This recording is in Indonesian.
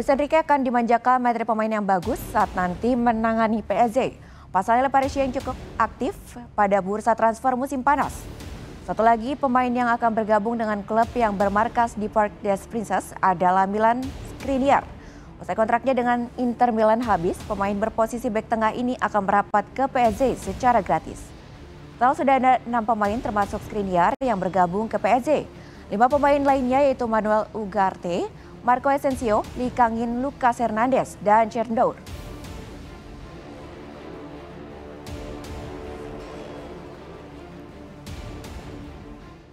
Luis Enrique akan dimanjakan materi pemain yang bagus saat nanti menangani PSG. Pasalnya Le Parisien yang cukup aktif pada bursa transfer musim panas. Satu lagi pemain yang akan bergabung dengan klub yang bermarkas di Park des Princes adalah Milan Skriniar. Usai kontraknya dengan Inter Milan habis, pemain berposisi bek tengah ini akan merapat ke PSG secara gratis. Total sudah ada 6 pemain termasuk Skriniar yang bergabung ke PSG. 5 pemain lainnya yaitu Manuel Ugarte, Marco Asensio, Lee Kangin, Lucas Hernandez, dan Chernour.